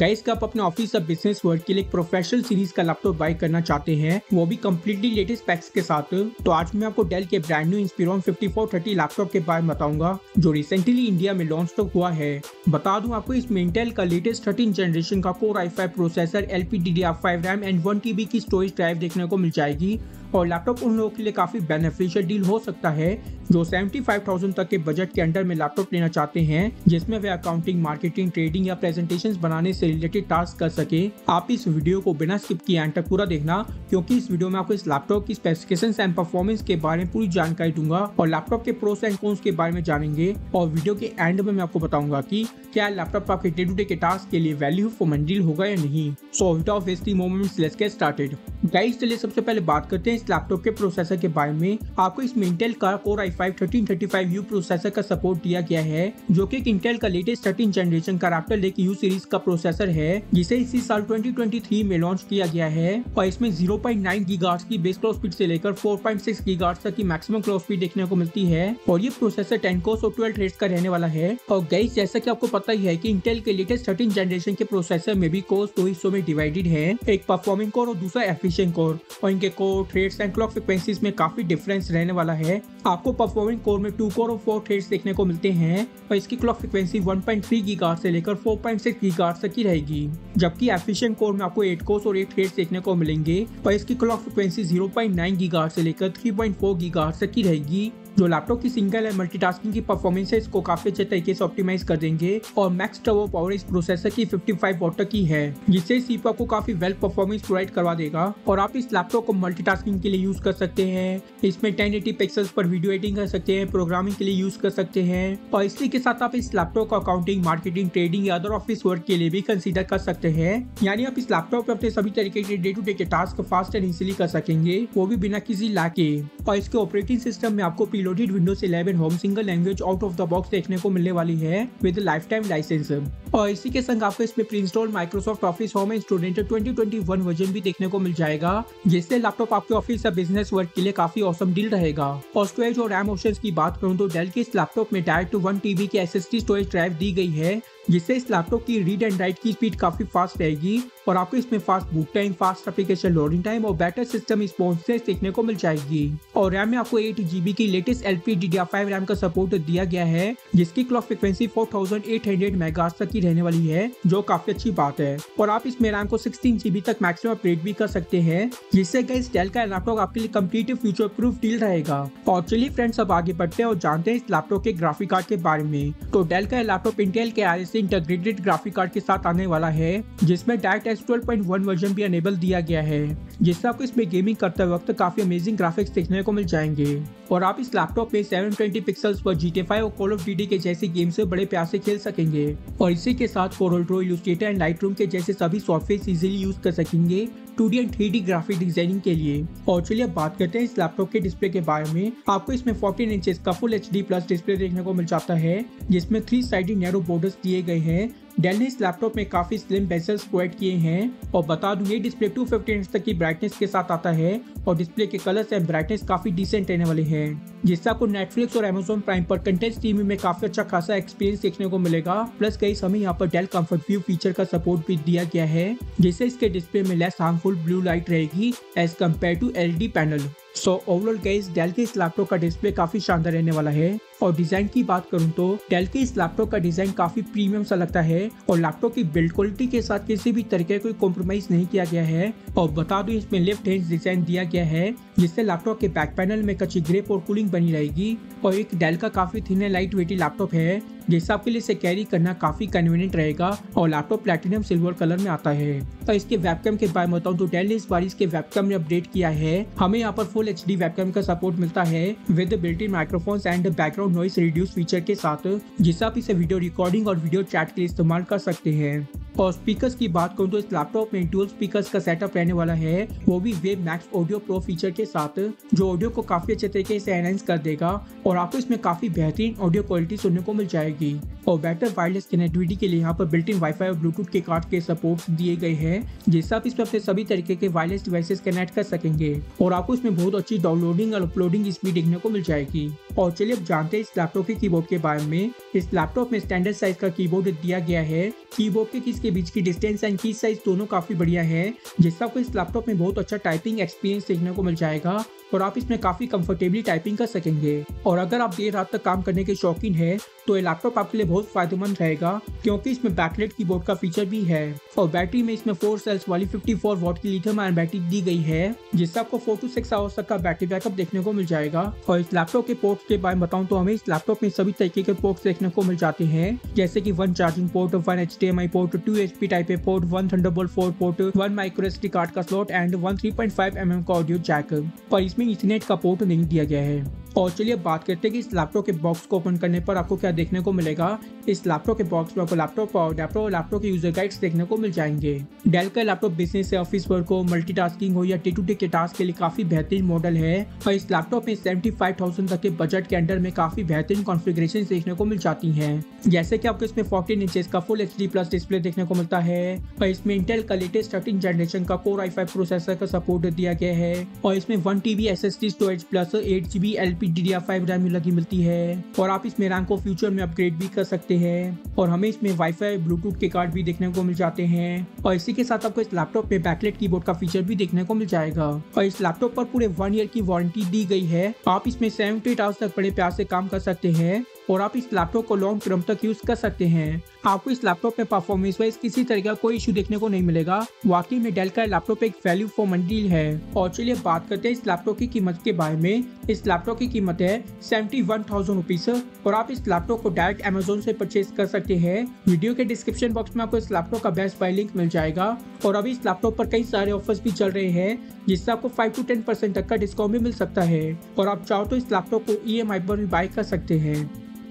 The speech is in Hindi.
गाइस का आप अपने ऑफिस या बिजनेस वर्क के लिए एक प्रोफेशनल सीरीज का लैपटॉप बाय करना चाहते हैं, वो भी कम्प्लीटली लेटेस्ट पैक्स के साथ, तो आज मैं आपको डेल के ब्रांड न्यू इंस्पिरॉन 5430 लैपटॉप के बारे में बताऊंगा जो रिसेंटली इंडिया में लॉन्च तो हुआ है। बता दूं आपको इसमें इंटेल का लेटेस्ट 13 जनरेशन का core i5 processor, LPDDR5 RAM and 1 TB की स्टोरेज ड्राइव देखने को मिल जाएगी और लैपटॉप उन लोगों के लिए काफी बेनिफिशियल डील हो सकता है जो 75,000 तक के बजट के अंडर में लैपटॉप लेना चाहते हैं, जिसमें वे अकाउंटिंग, मार्केटिंग, ट्रेडिंग या प्रेजेंटेशंस बनाने से रिलेटेड टास्क कर सके। आप इस वीडियो को बिना स्किप किए एंड तक पूरा देखना, क्योंकि इस वीडियो में आपको इस लैपटॉप की स्पेसिफिकेशंस एंड परफॉर्मेंस के बारे में पूरी जानकारी दूंगा और लैपटॉप के प्रोस एंड कॉन्स के बारे में जानेंगे और वीडियो के एंड में मैं आपको बताऊंगा कि क्या लैपटॉप आपके डे टू डे के टास्क के लिए वैल्यू फॉर मनी डील होगा या नहीं। So without wasting moments let's get started. Guys चलिए सबसे पहले बात करते हैं इस लैपटॉप के प्रोसेसर के बारे में। आपको इसमें इंटेल का कोर i5 1335U प्रोसेसर का सपोर्ट दिया गया है जो कि इंटेल का लेटेस्ट 13 जनरेशन का रैप्टर लेक यू सीरीज का प्रोसेसर है जिसे इसी साल 2023 में लॉन्च किया गया है और इसमें 0.9 गीगाहर्ट्ज की बेस क्लॉक स्पीड से लेकर 4.6 गीगाहर्ट्ज तक की मैक्सिमम क्लॉक स्पीड देखने को मिलती है और ये प्रोसेसर 10 कोर और 12 थ्रेड्स का रहने वाला है। और गाइस जैसा की आपको पता ही है की इंटेल के लेटेस्ट 13 जनरेशन के प्रोसेसर में भी कोर्स दो हिस्सों में डिवाइडेड है, एक परफॉर्मिंग कोर और दूसरा एफिशिएंट कोर, और इनके core, threads and clock frequencies में काफी डिफरेंस रहने वाला है। आपको परफॉर्मिंग कोर में 2 कोर और 4 थ्रेड्स देखने को मिलते हैं और इसकी क्लॉक फ्रीक्वेंसी 1.3 गीगाहर्ट्ज से लेकर 4.6 गीगाहर्ट्ज तक की रहेगी, जबकि एफिशिएंट कोर में आपको 8 कोर्स और 8 थ्रेड्स देखने को मिलेंगे और इसकी क्लॉक फ्रीक्वेंसी 0.9 गीगाहर्ट्ज से लेकर 3.4 गीगाहर्ट्ज तक की रहेगी। जो लैपटॉप की सिंगल एंड मल्टीटास्किंग की परफॉर्मेंस है इसको काफी अच्छे तरीके से ऑप्टिमाइज कर देंगे और मैक्स टर्बो पावर इस प्रोसेसर की 55 वॉट तक की है जिससे सीपीयू आपको काफी वेल परफॉर्मेंस प्रोवाइड करवा देगा और आप इस लैपटॉप को मल्टीटास्किंग के लिए यूज कर सकते हैं। इसमें 1080 पिक्सल्स पर वीडियो एडिटिंग कर सकते हैं, प्रोग्रामिंग के लिए यूज कर सकते हैं और इसी के साथ आप इस लैपटॉप को अकाउंटिंग, मार्केटिंग, ट्रेडिंग या अदर ऑफिस वर्क के लिए भी कंसिडर कर सकते हैं। यानी आप इस लैपटॉप पर अपने सभी तरीके के डे टू डे के टास्क फास्ट एंड इजिली कर सकेंगे, वो भी बिना किसी लैग के। और इसके ऑपरेटिंग सिस्टम में आपको loaded Windows 11 home single language out of the box देखने को मिलने वाली है विद लाइफ टाइम लाइसेंस और इसी के संग आपको इसमें pre install Microsoft Office home and Student 2021 version भी देखने को मिल जाएगा, जिससे लैपटॉप आपके ऑफिस या बिजनेस वर्क के लिए काफी औसम डील रहेगा। और स्टोरेज और रैम ऑप्शंस की बात करूं तो डेल के इस लैपटॉप में डायरेक्ट 1 TB की SSD स्टोरेज ड्राइव दी गई है जिससे इस लैपटॉप की रीड एंड राइट की स्पीड काफी फास्ट रहेगी और आपको इसमें fast boot time, fast application loading time और बेटर सिस्टम रिस्पॉन्सिवनेस देखने को मिल जाएगी। और रैम में आपको 8 GB की लेटेस्ट LPDDR5 रैम का सपोर्ट दिया गया है जिसकी क्लॉक फ्रीक्वेंसी 4800 मेगाहर्ट्ज तक की रहने वाली है जो काफी अच्छी बात है। और आप इसमें रैम को 16 GB तक मैक्सिमम अपग्रेड भी कर सकते हैं, जिससे गाइस डेल का लैपटॉप आपके लिए कम्प्लीटली फ्यूचर प्रूफ डील रहेगा। और चलिए फ्रेंड्स अब आगे बढ़ते हैं और जानते हैं इस लैपटॉप के ग्राफिक कार्ड के बारे में। तो डेल का लैपटॉप इंटेल के इंटीग्रेटेड ग्राफिक कार्ड के साथ आने वाला है जिसमें DirectX 12.1 वर्जन भी अनेबल दिया गया है, जिससे आपको इसमें गेमिंग करते वक्त काफी अमेजिंग ग्राफिक्स देखने को मिल जाएंगे। और आप इस लैपटॉप में 720 पिक्सल्स पर GTA 5 और कॉल ऑफ ड्यूटी के जैसे गेम से बड़े प्यार से खेल सकेंगे और इसी के साथ फोटोशॉप, इलस्ट्रेटर एंड लाइटरूम के जैसे सभी सॉफ्टवेयर इजीली यूज कर सकेंगे 2D and 3D graphic designing के लिए। और चलिए बात करते हैं इस लैपटॉप के डिस्प्ले के बारे में। आपको इसमें 14 इंचेस का फुल HD+ डिस्प्ले देखने को मिल जाता है जिसमें 3 साइडेड नैरो बॉर्डर्स दिए गए हैं। डेल ने इस लैपटॉप में काफी स्लिम बेजल्स प्रोवाइड किए हैं और बता दूं ये डिस्प्ले 250 Hz तक की ब्राइटनेस के साथ आता है और डिस्प्ले के कलर्स एंड ब्राइटनेस काफी डिसेंट रहने वाले हैं, जिससे आपको नेटफ्लिक्स और Amazon प्राइम पर कंटेंट स्ट्रीमिंग में काफी अच्छा खासा एक्सपीरियंस देखने को मिलेगा। प्लस कई समय यहाँ पर डेल कम्फर्टव्यू फीचर का सपोर्ट भी दिया गया है, जिससे इसके डिस्प्ले में लेस हार्मफुल ब्लू लाइट रहेगी as compare to LED panel. So overall guys Dell के इस लैपटॉप का डिस्प्ले काफी शानदार रहने वाला है। और डिजाइन की बात करूं तो डेल के इस लैपटॉप का डिजाइन काफी प्रीमियम सा लगता है और लैपटॉप की बिल्ड क्वालिटी के साथ किसी भी तरीके कोई कॉम्प्रोमाइज नहीं किया गया है। और बता दूं इसमें लेफ्ट हैंड डिजाइन दिया गया है जिससे लैपटॉप के बैक पैनल में अच्छी ग्रिप और कूलिंग बनी रहेगी और एक डेल का काफी thin and light weight laptop है जिससे आपके लिए इसे कैरी करना काफी कन्वीनियंट रहेगा। और लैपटॉप प्लैटिनम सिल्वर कलर में आता है। और इसके वेबकैम के बारे में बताऊं तो डेल ने इस बार इसके वेबकैम में अपडेट किया है। हमें यहाँ पर फुल HD वेबकैम का सपोर्ट मिलता है with built in microphones and background noise reduce feature के साथ, जिससे आप इसे वीडियो रिकॉर्डिंग और वीडियो चैट के लिए इस्तेमाल कर सकते हैं। और स्पीकर्स की बात करूँ तो इस लैपटॉप में 12 स्पीकर्स का सेटअप रहने वाला है, वो भी Waves MaxxAudio pro feature के साथ, जो ऑडियो को काफी अच्छे तरीके से एनहांस कर देगा और आपको इसमें काफी बेहतरीन ऑडियो क्वालिटी सुनने को मिल जाएगी। और बेटर वायरलेस कनेक्टिविटी के लिए यहाँ पर बिल्ट इन वाईफाई और ब्लूटूथ के कार्ड के सपोर्ट दिए गए हैं, जिससे आप इस पर अपने सभी तरीके के वायरलेस डिवाइसेस कनेक्ट कर सकेंगे और आपको इसमें बहुत अच्छी डाउनलोडिंग और अपलोडिंग स्पीड देखने को मिल जाएगी। और चलिए अब जानते हैं इस लैपटॉप के कीबोर्ड के बारे में। इस लैपटॉप में स्टैंडर्ड साइज का कीबोर्ड दिया गया है। कीबोर्ड के कीज के बीच की डिस्टेंस एंड की साइज दोनों काफी बढ़िया है, जिससे आपको इस लैपटॉप में बहुत अच्छा टाइपिंग एक्सपीरियंस देखने को मिल जाएगा और आप इसमें काफी कंफर्टेबली टाइपिंग कर सकेंगे। और अगर आप देर रात तक काम करने के शौकीन है तो ये लैपटॉप आपके लिए बहुत फायदेमंद रहेगा, क्योंकि इसमें बैकलाइट कीबोर्ड का फीचर भी है। और बैटरी में इसमें 4 सेल्स वाली 54 वॉट की लिथियम आयन बैटरी दी गई है, जिससे आपको 4 से 6 आवर्स तक का बैटरी बैकअप देखने को मिल जाएगा। और इस लैपटॉप के पोर्ट्स के बारे में बताऊँ तो हमें इस लैपटॉप में सभी तरीके के पोर्ट्स देखने को मिल जाते हैं, जैसे की 1 charging port, 1 HDMI port, 2 HP type A port, 1 Thunderbolt 4 port, 1 microSD card का स्लॉट एंड 1 3.5mm का ऑडियो जैक, पर इसमें इथरनेट का पोर्ट नहीं दिया गया है। और चलिए बात करते हैं कि इस लैपटॉप के बॉक्स को ओपन करने पर आपको क्या देखने को मिलेगा। इस लैपटॉप के बॉक्स में आपको लैपटॉप और अडैप्टर और लैपटॉप के यूजर गाइड्स देखने को मिल जाएंगे। डेल का लैपटॉप बिजनेस या ऑफिस वर्क हो, मल्टीटास्किंग हो या T2T के टास्क के लिए काफी बेहतरीन मॉडल है। और इस लैपटॉप में 75,000 तक के बजट के अंडर में काफी बेहतरीन कॉन्फ़िगरेशंस देखने को मिल जाती है, जैसे की आपको इसमें 14 इंचेस का फुल HD+ डिस्प्ले देखने को मिलता है। और इसमें इंटेल का लेटेस्ट 13 जनरेशन का कोर i5 प्रोसेसर का सपोर्ट दिया गया है। और इसमें 1 TB SSD storage plus 8 GB LPDDR5 RAM लगी मिलती है और आप इसमें रैम को फ्यूचर में अपग्रेड भी कर सकते हैं। और हमें इसमें वाईफाई ब्लूटूथ के कार्ड भी देखने को मिल जाते हैं। और इसी के साथ आपको इस लैपटॉप में बैकलाइट कीबोर्ड का फीचर भी देखने को मिल जाएगा। और इस लैपटॉप पर पूरे 1 ईयर की वारंटी दी गई है। आप इसमें 7 से 8 आवर्स तक बड़े प्यार से काम कर सकते हैं और आप इस लैपटॉप को लॉन्ग टर्म तक यूज कर सकते हैं। आपको इस लैपटॉप में परफॉर्मेंस वाइज किसी तरह का कोई इशू देखने को नहीं मिलेगा। वाकई में डेल का लैपटॉप एक वैल्यू फॉर मनी है। और चलिए बात करते हैं इस लैपटॉप की कीमत के बारे में। इस लैपटॉप की कीमत है 71,000 रुपीस और आप इस लैपटॉप को डायरेक्ट अमेजोन से परचेज कर सकते हैं। वीडियो के डिस्क्रिप्शन बॉक्स में आपको इस लैपटॉप का बेस्ट बाय लिंक मिल जाएगा। और अभी इस लैपटॉप पर कई सारे ऑफर्स भी चल रहे हैं, जिससे आपको 5 से 10% तक का डिस्काउंट भी मिल सकता है। और आप चाहो तो इस लैपटॉप को EMI पर भी बाय कर सकते हैं।